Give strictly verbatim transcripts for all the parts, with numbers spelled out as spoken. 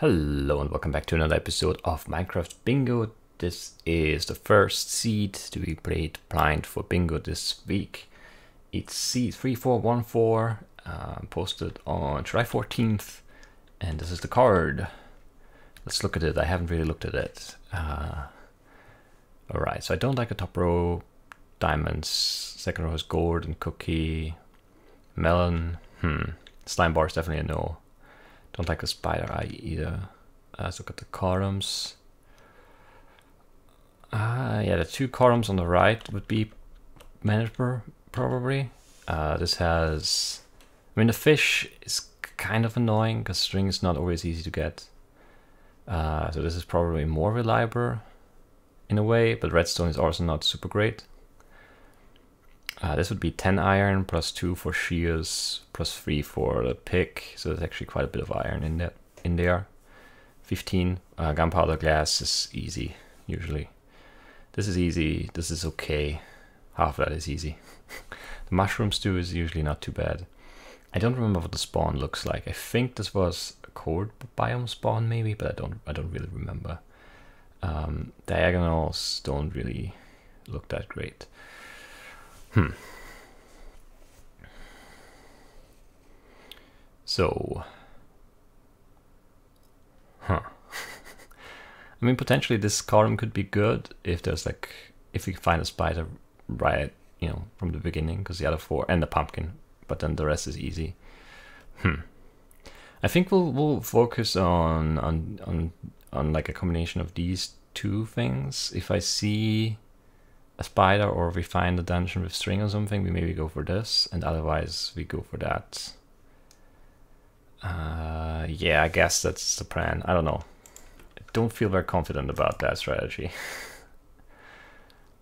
Hello and welcome back to another episode of Minecraft Bingo. This is the first seed to be played blind for Bingo this week. It's Seed three four one four, uh, posted on July fourteenth, and this is the card. Let's look at it. I haven't really looked at it. Uh, all right, so I don't like the top row. Diamonds, second row is gold and cookie. Melon, hmm. Slime bar is definitely a no. Don't like a spider eye either. Uh, let's look at the columns. Uh, yeah, the two columns on the right would be manageable, probably. Uh, this has... I mean, the fish is kind of annoying because string is not always easy to get. Uh, so this is probably more reliable in a way, but redstone is also not super great. Uh, this would be ten iron plus two for shears plus three for the pick, so there's actually quite a bit of iron in that in there. fifteen uh, gunpowder glass is easy usually. This is easy. This is okay. Half of that is easy. The mushroom stew is usually not too bad. I don't remember what the spawn looks like. I think this was a cold biome spawn maybe, but I don't I don't really remember. Um, diagonals don't really look that great. Hmm. So. Huh. I mean, potentially this column could be good if there's like, if we find a spider right, you know, from the beginning, because the other four, and the pumpkin, but then the rest is easy. Hmm. I think we'll we'll focus on on on on like a combination of these two things. If I see a spider, or if we find a dungeon with string or something, we maybe go for this, and otherwise we go for that. Uh, yeah, I guess that's the plan. I don't know. I don't feel very confident about that strategy,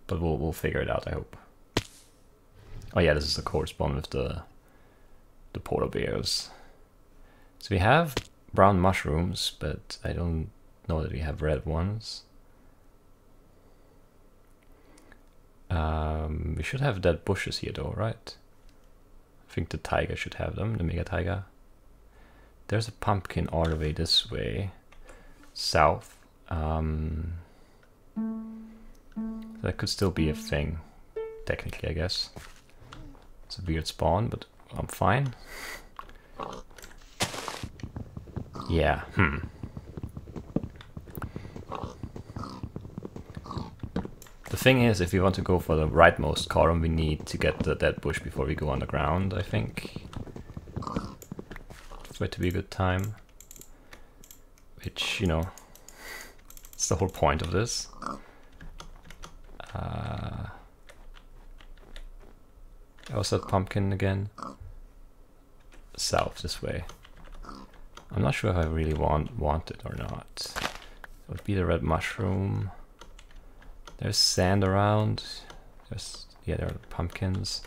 but we'll we'll figure it out. I hope. Oh yeah, this is the core spawn with the the polar bears. So we have brown mushrooms, but I don't know that we have red ones. Um, we should have dead bushes here though, right? I think the tiger should have them, the mega tiger. There's a pumpkin all the way this way, south. Um, that could still be a thing, technically, I guess. It's a weird spawn, but I'm fine. Yeah, hmm. The thing is, if we want to go for the rightmost column, we need to get the dead bush before we go underground, I think. It's going to be a good time. Which, you know, it's the whole point of this. Uh, how's that pumpkin again? South, this way. I'm not sure if I really want, want it or not. It would be the red mushroom. There's sand around. There's, yeah, there are pumpkins.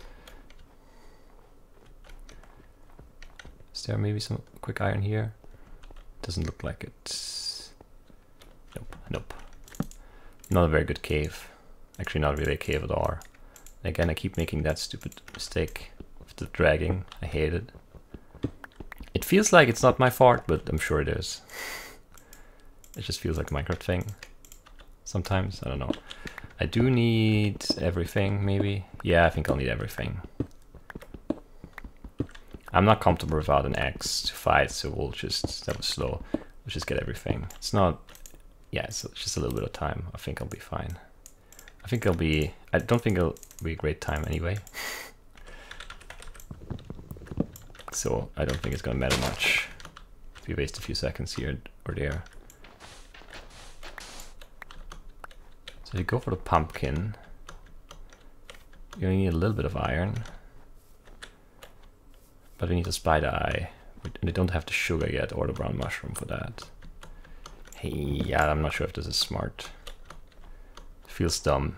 Is there maybe some quick iron here? Doesn't look like it. Nope, nope. Not a very good cave. Actually, not really a cave at all. And again, I keep making that stupid mistake of the dragging. I hate it. It feels like it's not my fault, but I'm sure it is. It just feels like a Minecraft thing. Sometimes, I don't know. I do need everything, maybe. Yeah, I think I'll need everything. I'm not comfortable without an axe to fight, so we'll just, that was slow. We'll just get everything. It's not, yeah, it's just a little bit of time. I think I'll be fine. I think I'll be, I don't think it'll be a great time anyway. So I don't think it's gonna matter much if we waste a few seconds here or there. So you go for the pumpkin. You only need a little bit of iron, but we need a spider eye. We don't have the sugar yet or the brown mushroom for that. Hey, yeah, I'm not sure if this is smart. It feels dumb.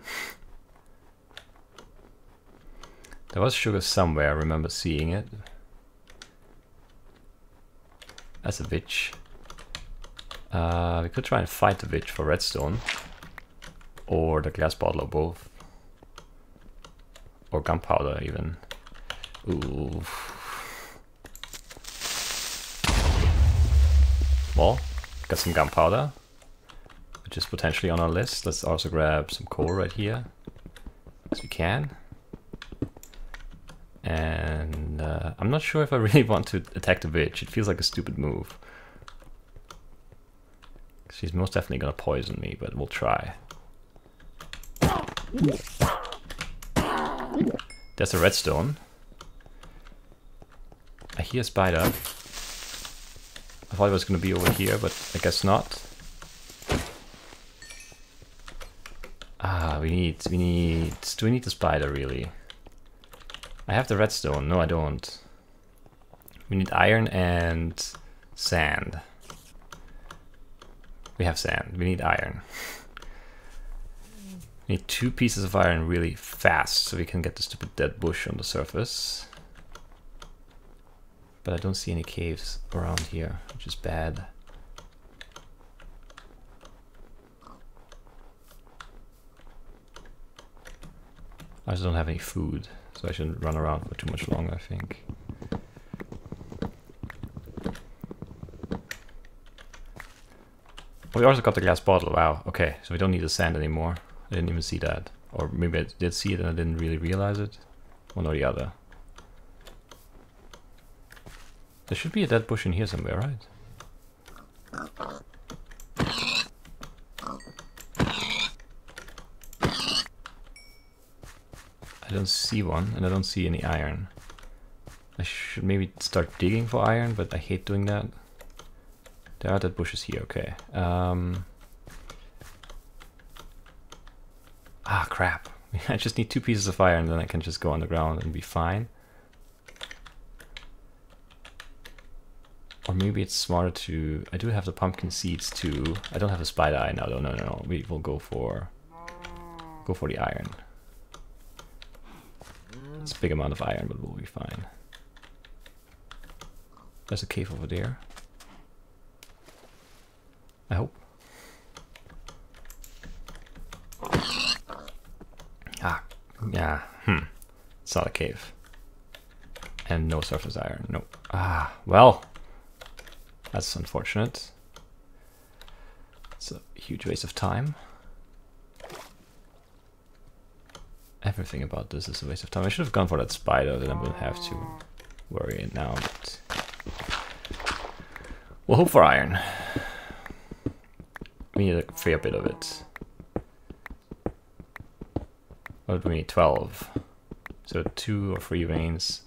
There was sugar somewhere. I remember seeing it. That's a witch. Uh, we could try and fight the witch for redstone, or the glass bottle, or both, or gunpowder even. Ooh. Well, Got some gunpowder, which is potentially on our list. Let's also grab some coal right here, as we can. And uh, I'm not sure if I really want to attack the witch. It feels like a stupid move. She's most definitely gonna poison me, but we'll try. There's a redstone. I hear a spider. I thought it was gonna be over here, but I guess not. Ah, we need, we need, do we need the spider really? I have the redstone. No, I don't. We need iron and sand. We have sand. We need iron. We need two pieces of iron really fast so we can get the stupid dead bush on the surface. But I don't see any caves around here, which is bad. I just don't have any food. So I shouldn't run around for too much longer, I think. We also got the glass bottle, wow. Okay, so we don't need the sand anymore. I didn't even see that. Or maybe I did see it and I didn't really realize it. One or the other. There should be a dead bush in here somewhere, right? I don't see one, and I don't see any iron. I should maybe start digging for iron, but I hate doing that. There are dead bushes here, okay. Um, ah, crap. I just need two pieces of iron, then I can just go underground and be fine. Or maybe it's smarter to... I do have the pumpkin seeds too. I don't have the spider eye now, though. No, no, no. We will go for, go for the iron. It's a big amount of iron, but we'll be fine. There's a cave over there. I hope. Ah, yeah, hmm. It's not a cave. And no surface iron, no. Ah, well, that's unfortunate. It's a huge waste of time. Everything about this is a waste of time. I should have gone for that spider, then I wouldn't have to worry it now. But we'll hope for iron. We need a fair bit of it. What do we need? twelve. So two or three veins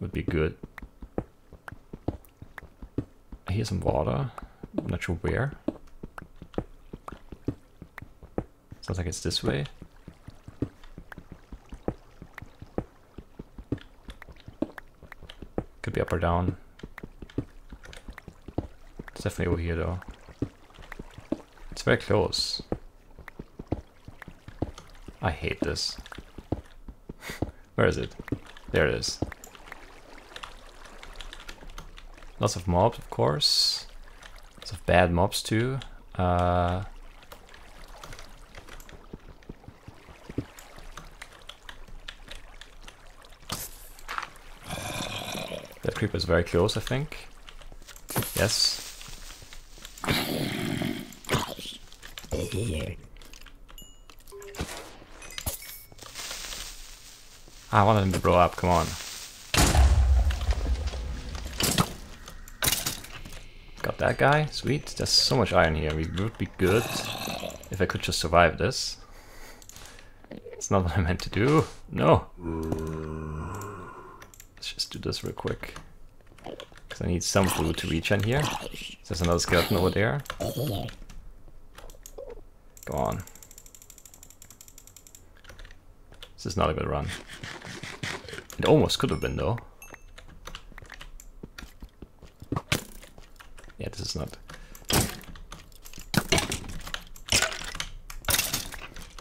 would be good. I hear some water. I'm not sure where. Sounds like it's this way. Could be up or down. It's definitely over here though. It's very close. I hate this. Where is it? There it is. Lots of mobs, of course. Lots of bad mobs too. Uh, Creeper is very close, I think. Yes. I wanted him to blow up, come on. Got that guy, sweet. There's so much iron here, we would be good if I could just survive this. It's not what I meant to do, no. Let's just do this real quick. Because I need some food to reach in here. There's another skeleton over there. Go on. This is not a good run. It almost could have been though. Yeah, this is not...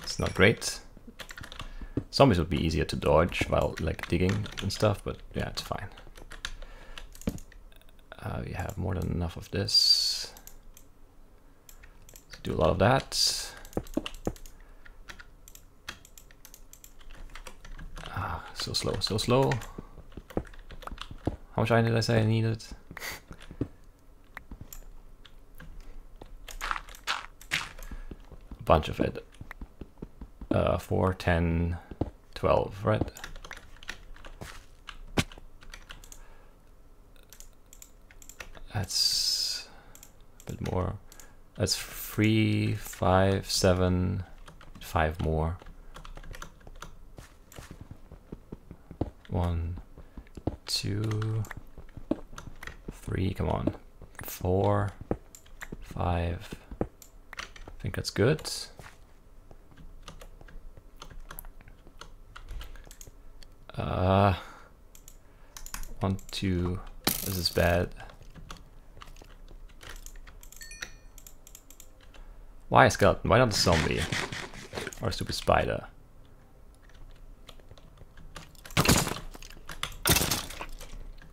It's not great. Zombies would be easier to dodge while like digging and stuff, but yeah, it's fine. Uh, we have more than enough of this. Let's do a lot of that. Ah, so slow, so slow. How much iron did I say I needed? bunch of it. Uh, four, ten, twelve, right? That's a bit more. That's three, five, seven, five more. One, two, three, come on. Four, five. I think that's good. Uh, one, two, this is bad. Why a skeleton? Why not a zombie? Or a stupid spider?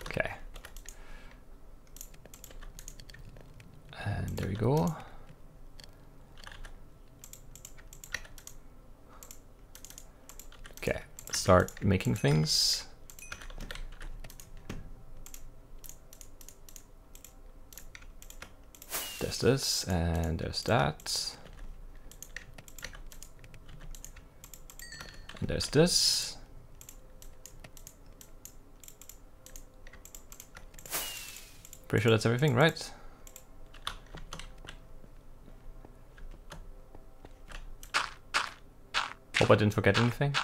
Okay. And there we go. Okay, start making things. There's this, and there's that. And there's this. Pretty sure that's everything, right? Hope I didn't forget anything.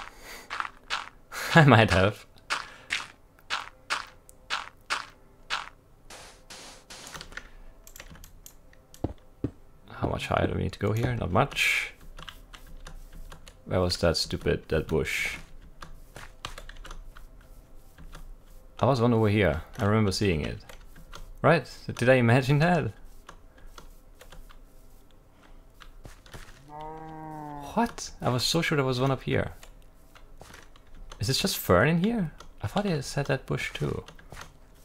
I might have. High do we need to go here? Not much. Where was that stupid, that bush? I was one over here. I remember seeing it. Right? Did I imagine that? What? I was so sure there was one up here. Is it just fern in here? I thought it said that bush too.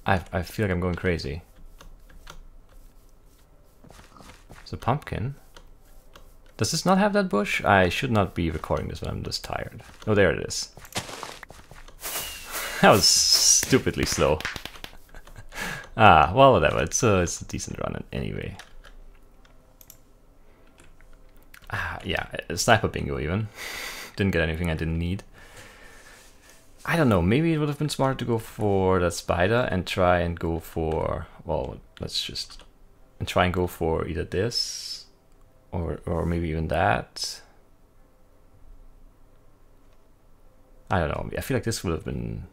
I, I feel like I'm going crazy. The pumpkin. Does this not have that bush? I should not be recording this when I'm just tired. Oh, there it is. That was stupidly slow. Ah, well, whatever. It's a, it's a decent run anyway. Ah, yeah, a sniper bingo even. Didn't get anything I didn't need. I don't know, maybe it would have been smarter to go for that spider and try and go for... Well, let's just... And try and go for either this or or maybe even that. I don't know. I feel like this would have been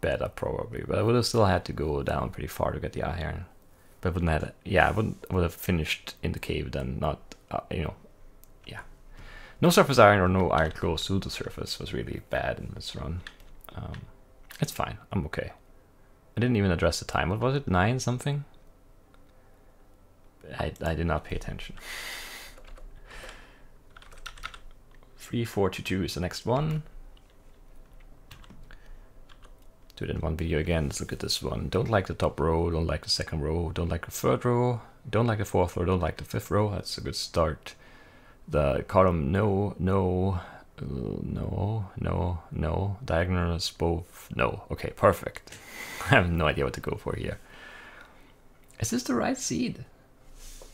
better probably, but I would have still had to go down pretty far to get the iron. But it wouldn't have, yeah, I wouldn't would have finished in the cave then, not uh, you know, yeah. No surface iron or no iron close to the surface was really bad in this run. Um, it's fine. I'm okay. I didn't even address the time. What was it? Nine something. I, I did not pay attention. three four two two is the next one. Do it in one video again. Let's look at this one. Don't like the top row, don't like the second row, don't like the third row, don't like the fourth row, don't like the fifth row. That's a good start. The column no, no, no, no, no. Diagonals both no. Okay, perfect. I have no idea what to go for here. Is this the right seed?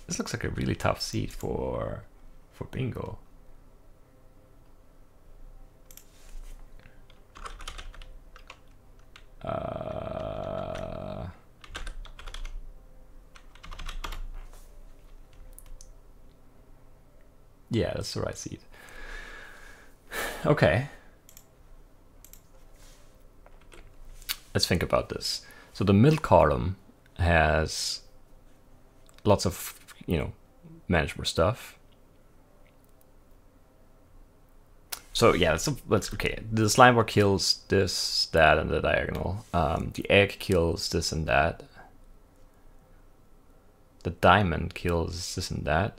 This looks like a really tough seed for for bingo. Uh, yeah, that's the right seed. Okay. Let's think about this. So the middle column has lots of, you know, manageable stuff. So yeah, let's, let's okay. The slime bar kills this, that, and the diagonal. Um, the egg kills this and that. The diamond kills this and that.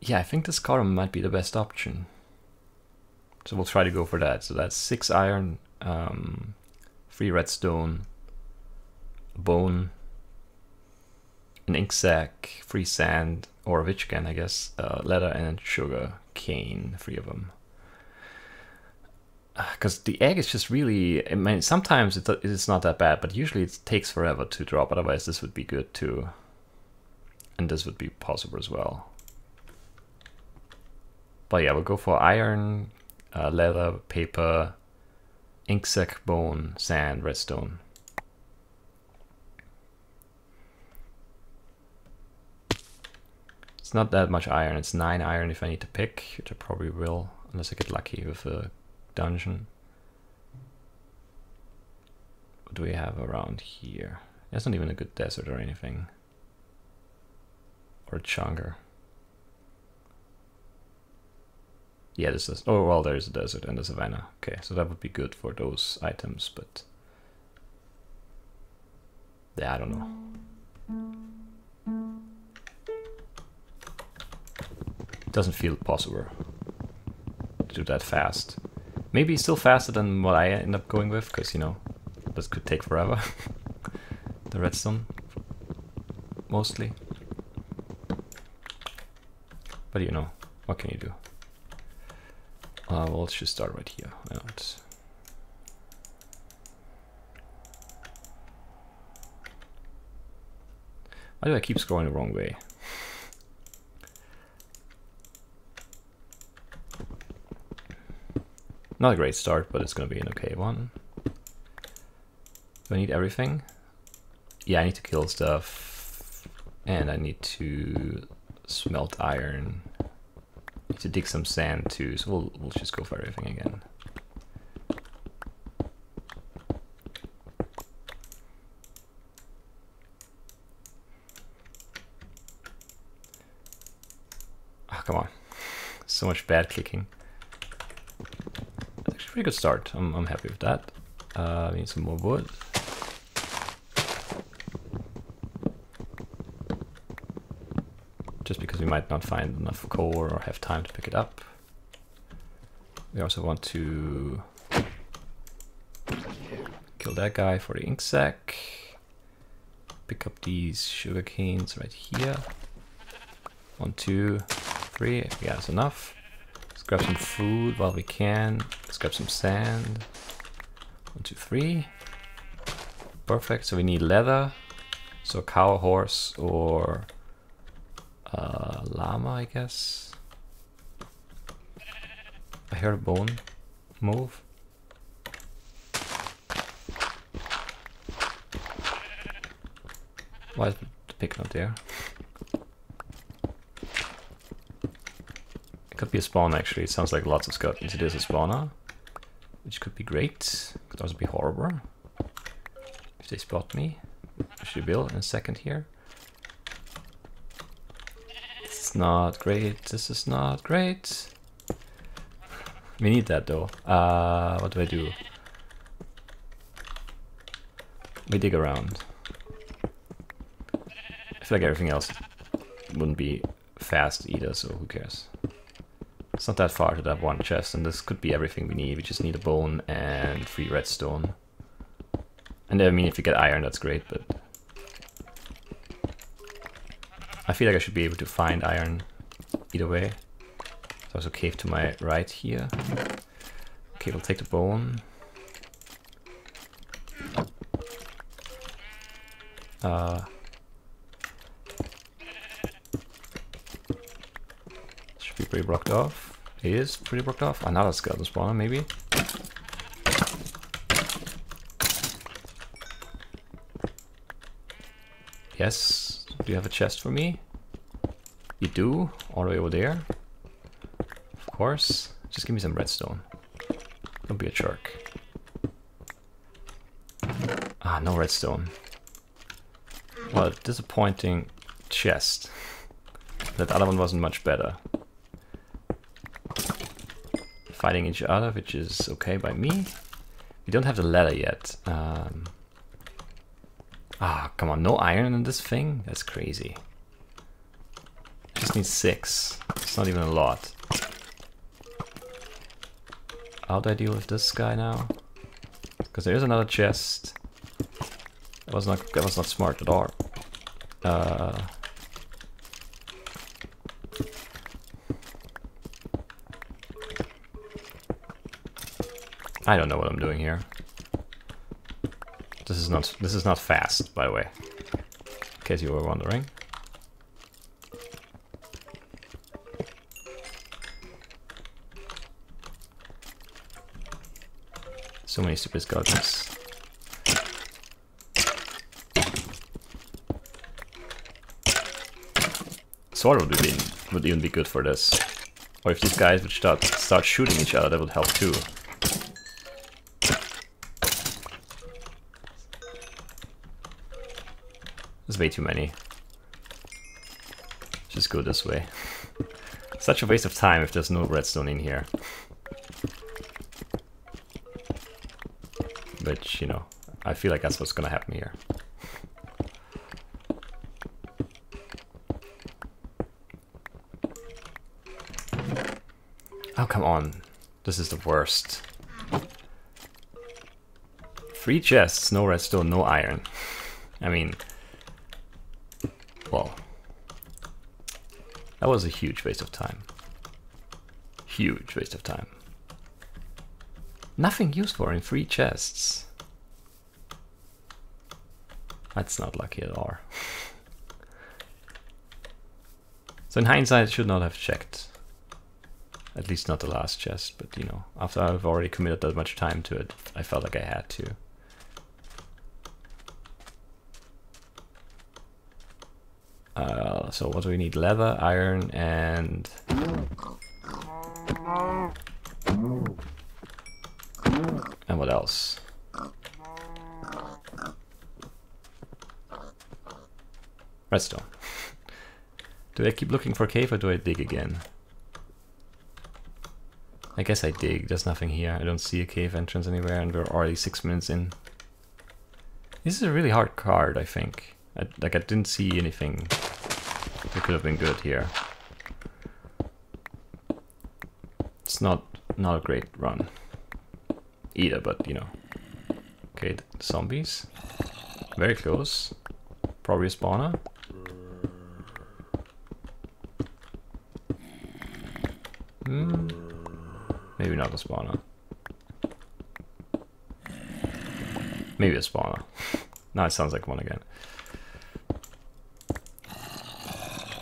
Yeah, I think this column might be the best option. So we'll try to go for that. So that's six iron, um, three redstone, bone, an ink sack, free sand, or a witch can, I guess, uh, leather and sugar cane, three of them. because the egg is just really, I mean, sometimes it, it's not that bad, but usually it takes forever to drop. Otherwise this would be good too. And this would be possible as well. But yeah, we'll go for iron, uh, leather, paper, ink sac, bone, sand, redstone. It's not that much iron. It's nine iron if I need to pick, which I probably will, unless I get lucky with a dungeon. What do we have around here? That's not even a good desert or anything. Or a chunger. Yeah, this is, oh well, there's a desert and a savanna. Okay, so that would be good for those items, but yeah, I don't know. It doesn't feel possible to do that fast. Maybe still faster than what I end up going with, because you know, this could take forever. The redstone, mostly. But you know, what can you do? Uh, well, let's just start right here. Why not? Why do I keep scrolling the wrong way? Not a great start, but it's gonna be an okay one. Do I need everything? Yeah, I need to kill stuff, and I need to smelt iron. Need to dig some sand too, so we'll, we'll just go for everything again. Oh, come on. So much bad clicking. That's actually a pretty good start. I'm, I'm happy with that. Uh, we need some more wood. Just because we might not find enough coal or have time to pick it up. We also want to kill that guy for the ink sac. Pick up these sugar canes right here. One, two, three. Yeah, that's enough. Let's grab some food while we can. Let's grab some sand. One, two, three. Perfect. So we need leather. So a cow, horse, or Uh, llama, I guess. I heard a bone move. Why is the pick not there? It could be a spawn actually. It sounds like lots of skeletons. It is a spawner, which could be great. Could also be horrible if they spot me, which they will in a second here. Not great. This is not great. We need that though. Uh, what do I do? We dig around. I feel like everything else wouldn't be fast either, so who cares? It's not that far to that one chest, and this could be everything we need. We just need a bone and three redstone. And I mean, if you get iron, that's great, but I feel like I should be able to find iron either way. There's also a cave to my right here. Okay, we'll take the bone. Uh, should be pretty blocked off. It is pretty blocked off. Another skeleton spawner, maybe. Yes. Do you have a chest for me? You do? All the way over there? Of course. Just give me some redstone. Don't be a jerk. Ah, no redstone. Well, a disappointing chest. That other one wasn't much better. Fighting each other, which is okay by me. We don't have the ladder yet. Um, Ah, come on, no iron in this thing? That's crazy. I just need six. It's not even a lot. How do I deal with this guy now? Because there is another chest. That was not, that was not smart at all. Uh, I don't know what I'm doing here. This is not this is not fast, by the way, in case you were wondering. So many stupid skeletons. Sword would be would even be good for this. Or if these guys would start start shooting each other, that would help too. There's way too many. Just go this way. Such a waste of time if there's no redstone in here. Which, you know, I feel like that's what's gonna happen here. Oh, come on. This is the worst. Three chests, no redstone, no iron. I mean... Well... That was a huge waste of time. Huge waste of time. Nothing used for in three chests. That's not lucky at all. So in hindsight, I should not have checked. At least not the last chest, but you know, after I've already committed that much time to it, I felt like I had to. Uh, so what do we need? Leather, iron, and... And what else? Redstone. Do I keep looking for a cave or do I dig again? I guess I dig. There's nothing here. I don't see a cave entrance anywhere, and we're already six minutes in. This is a really hard card, I think. I, like, I didn't see anything that could have been good here. It's not not a great run either, but you know. Okay, zombies. Very close. Probably a spawner. Hmm. Maybe not a spawner. Maybe a spawner. Now it sounds like one again.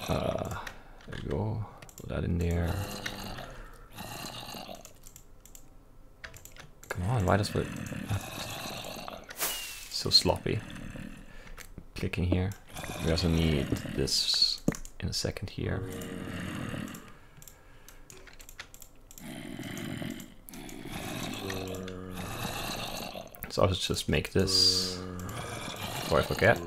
Uh, there we go. Put that in there. Come on, why does it... So sloppy. Clicking here. We also need this in a second here. So I'll just make this before I forget.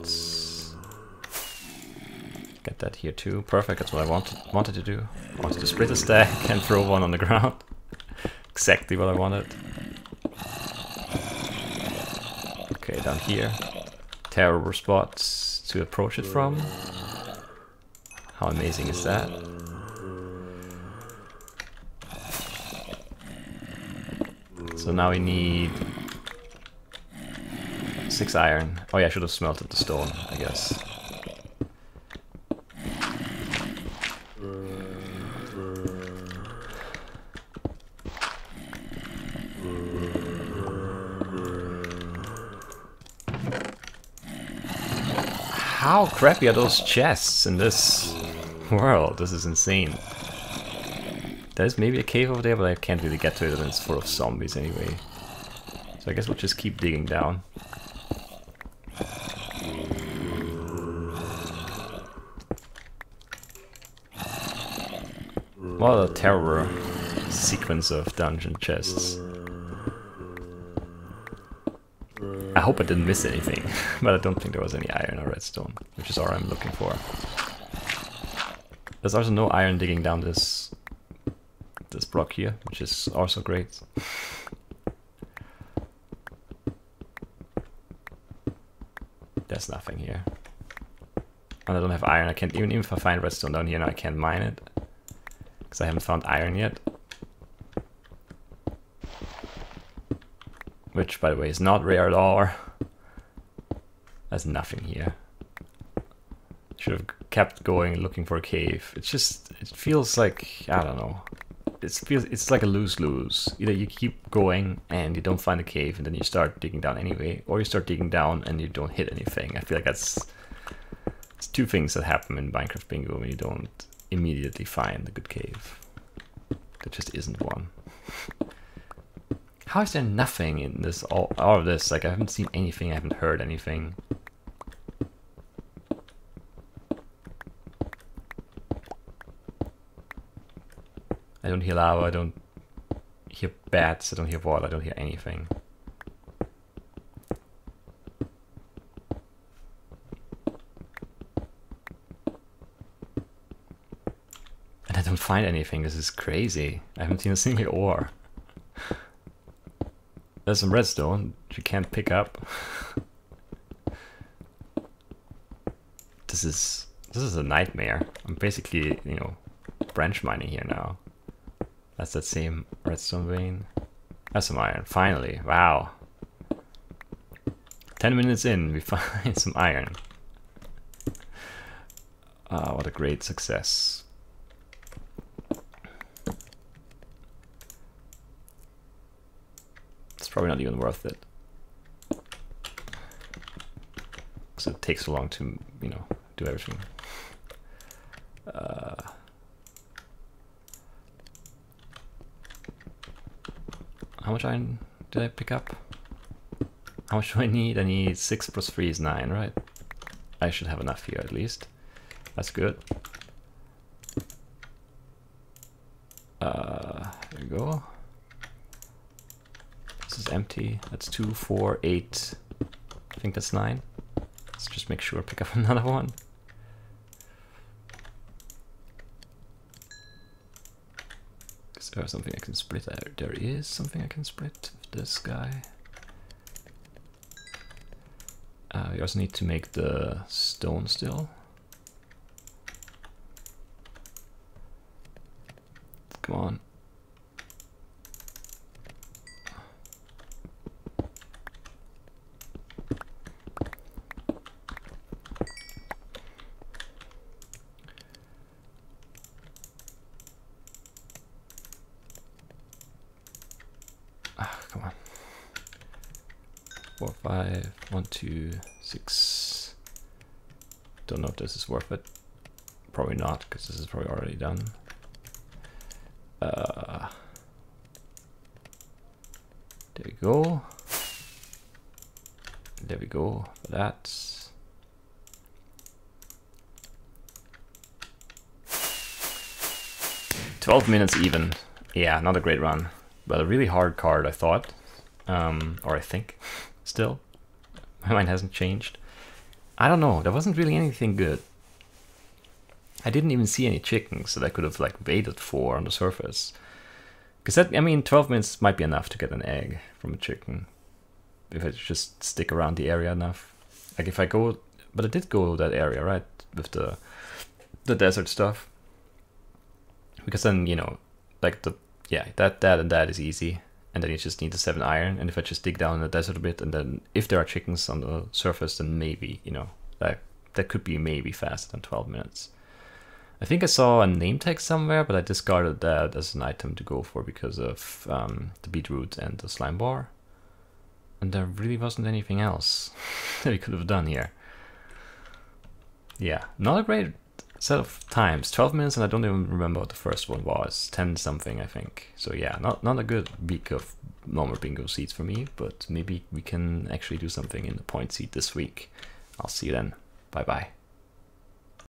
Get that here too. Perfect, that's what I wanted wanted to do. I wanted to split a stack and throw one on the ground. Exactly what I wanted. Okay, down here. Terrible spots to approach it from. How amazing is that? So now we need... Six iron. Oh yeah, I should have smelted the stone, I guess. How crappy are those chests in this world? This is insane. There's maybe a cave over there, but I can't really get to it, and it's full of zombies anyway. So I guess we'll just keep digging down. What a terror sequence of dungeon chests. I hope I didn't miss anything, but I don't think there was any iron or redstone, which is all I'm looking for. There's also no iron digging down this this block here, which is also great. There's nothing here. And I don't have iron. I can't even, even if I find redstone down here now, I can't mine it. Because I haven't found iron yet. Which, by the way, is not rare at all. There's nothing here. Should have kept going looking for a cave. It's just, it feels like, I don't know. it's feels it's like a lose-lose. Either you keep going and you don't find a cave and then you start digging down anyway, or you start digging down and you don't hit anything. I feel like that's it's two things that happen in Minecraft Bingo when you don't immediately find a good cave. There just isn't one. How is there nothing in this all, all of this? Like, I haven't seen anything, I haven't heard anything. I don't hear lava, I don't hear bats, I don't hear water, I don't hear anything. And I don't find anything, this is crazy. I haven't seen a single ore. There's some redstone, which you can't pick up. This is, this is a nightmare. I'm basically, you know, branch mining here now. That's that same redstone vein. That's some iron, finally, wow. ten minutes in, we find some iron. Ah, what a great success. It's probably not even worth it. So it takes so long to, you know, do everything. Uh, How much iron did I pick up? How much do I need? I need six plus three is nine, right? I should have enough here at least. That's good. Uh, there we go. This is empty. That's two, four, eight. I think that's nine. Let's just make sure I pick up another one. Is there something I can split? There is something I can split with this guy. Uh, we also need to make the stone still. Come on. Two, six. Don't know if this is worth it. Probably not, because this is probably already done. Uh, there we go. There we go. That's. twelve minutes even. Yeah, not a great run, but a really hard card, I thought, um, or I think, still. My mind hasn't changed. I don't know, there wasn't really anything good. I didn't even see any chickens that I could have like waited for on the surface. Because that, I mean, twelve minutes might be enough to get an egg from a chicken. If I just stick around the area enough. Like if I go, but I did go that area, right? With the the desert stuff. Because then, you know, like the, yeah, that, that and that is easy. And then you just need the seven iron, and if I just dig down in the desert a bit, and then if there are chickens on the surface, then maybe, you know, that that could be maybe faster than twelve minutes. I think I saw a name tag somewhere, but I discarded that as an item to go for because of um, the beetroot and the slime bar. And there really wasn't anything else that we could have done here. Yeah, not a great set of times, twelve minutes, and I don't even remember what the first one was, ten something I think. So yeah, not not a good week of normal bingo seeds for me, but maybe we can actually do something in the point seed this week. I'll see you then. Bye bye.